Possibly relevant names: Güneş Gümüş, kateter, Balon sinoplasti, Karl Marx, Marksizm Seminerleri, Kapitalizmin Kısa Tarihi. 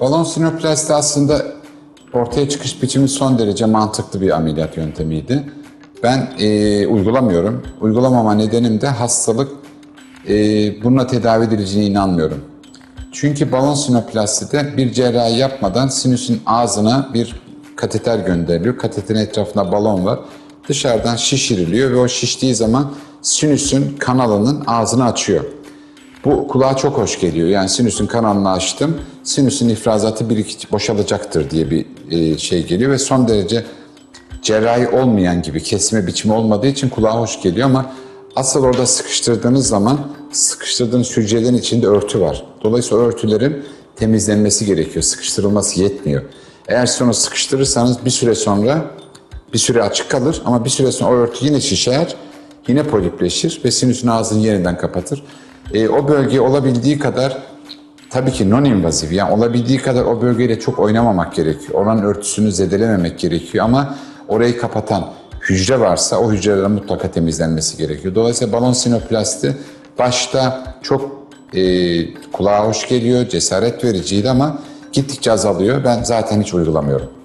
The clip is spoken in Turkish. Balon sinoplasti aslında ortaya çıkış biçimi son derece mantıklı bir ameliyat yöntemiydi. Ben uygulamıyorum. Uygulamama nedenim de hastalık bununla tedavi edileceğine inanmıyorum. Çünkü balon sinoplastide bir cerrahi yapmadan sinüsün ağzına bir kateter gönderiliyor. Kateterin etrafında balon var. Dışarıdan şişiriliyor ve o şiştiği zaman sinüsün kanalının ağzını açıyor. Bu kulağa çok hoş geliyor. Yani sinüsün kanalını açtım, sinüsün ifrazatı boşalacaktır diye bir şey geliyor ve son derece cerrahi olmayan gibi kesme biçimi olmadığı için kulağa hoş geliyor ama asıl orada sıkıştırdığınız zaman sıkıştırdığınız hücrelerin içinde örtü var. Dolayısıyla örtülerin temizlenmesi gerekiyor. Sıkıştırılması yetmiyor. Eğer siz onu sıkıştırırsanız bir süre açık kalır ama bir süre sonra o örtü yine şişer, yine polipleşir ve sinüsün ağzını yeniden kapatır. O bölge olabildiği kadar tabii ki non-invaziv, yani olabildiği kadar o bölgeyle çok oynamamak gerekiyor. Oranın örtüsünü zedelememek gerekiyor ama orayı kapatan hücre varsa o hücrelerin mutlaka temizlenmesi gerekiyor. Dolayısıyla balon sinoplasti başta çok kulağa hoş geliyor, cesaret vericiydi ama gittikçe azalıyor. Ben zaten hiç uygulamıyorum.